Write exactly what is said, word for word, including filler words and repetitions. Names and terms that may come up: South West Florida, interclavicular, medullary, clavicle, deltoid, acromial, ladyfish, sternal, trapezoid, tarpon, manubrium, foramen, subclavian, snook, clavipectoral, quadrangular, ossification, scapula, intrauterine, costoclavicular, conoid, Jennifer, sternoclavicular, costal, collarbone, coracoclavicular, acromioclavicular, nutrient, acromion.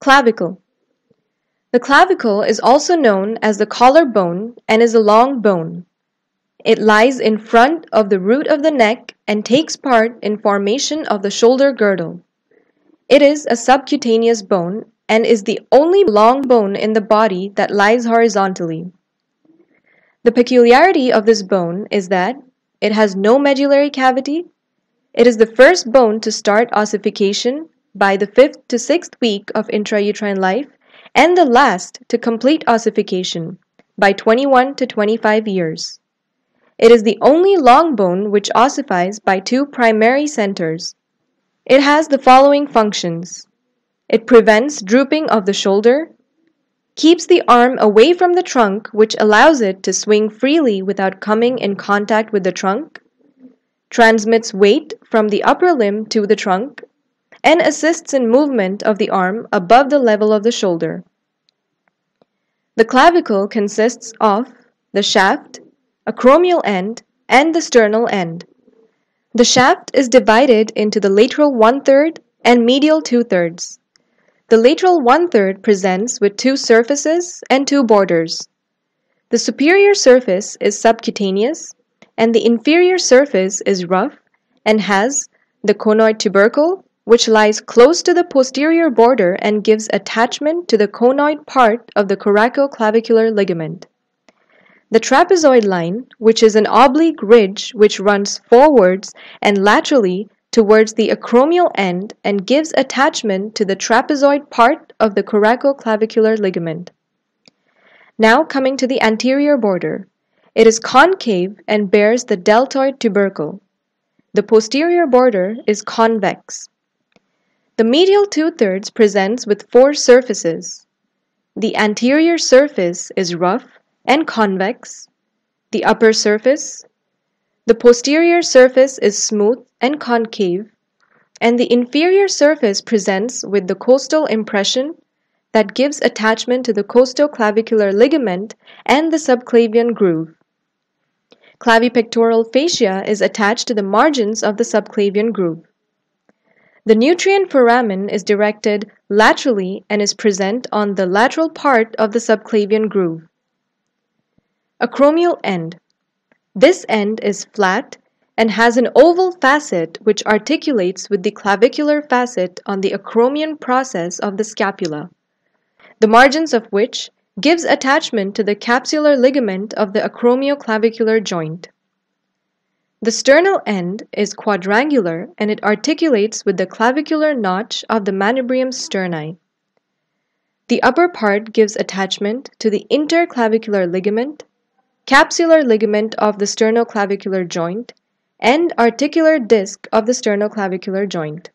Clavicle. The clavicle is also known as the collar bone and is a long bone. It lies in front of the root of the neck and takes part in formation of the shoulder girdle. It is a subcutaneous bone and is the only long bone in the body that lies horizontally. The peculiarity of this bone is that it has no medullary cavity. It is the first bone to start ossification by the fifth to sixth week of intrauterine life and the last to complete ossification by twenty-one to twenty-five years. It is the only long bone which ossifies by two primary centers. It has the following functions. It prevents drooping of the shoulder, keeps the arm away from the trunk, which allows it to swing freely without coming in contact with the trunk, transmits weight from the upper limb to the trunk, and assists in movement of the arm above the level of the shoulder. The clavicle consists of the shaft, acromial end, and the sternal end. The shaft is divided into the lateral one-third and medial two-thirds. The lateral one-third presents with two surfaces and two borders. The superior surface is subcutaneous, and the inferior surface is rough and has the conoid tubercle, which lies close to the posterior border and gives attachment to the conoid part of the coracoclavicular ligament. The trapezoid line, which is an oblique ridge which runs forwards and laterally towards the acromial end and gives attachment to the trapezoid part of the coracoclavicular ligament. Now coming to the anterior border. It is concave and bears the deltoid tubercle. The posterior border is convex. The medial two-thirds presents with four surfaces. The anterior surface is rough and convex, the upper surface, the posterior surface is smooth and concave, and the inferior surface presents with the costal impression that gives attachment to the costoclavicular ligament and the subclavian groove. Clavipectoral fascia is attached to the margins of the subclavian groove. The nutrient foramen is directed laterally and is present on the lateral part of the subclavian groove. Acromial end. This end is flat and has an oval facet which articulates with the clavicular facet on the acromion process of the scapula, the margins of which gives attachment to the capsular ligament of the acromioclavicular joint. The sternal end is quadrangular and it articulates with the clavicular notch of the manubrium sterni. The upper part gives attachment to the interclavicular ligament, capsular ligament of the sternoclavicular joint, and articular disc of the sternoclavicular joint.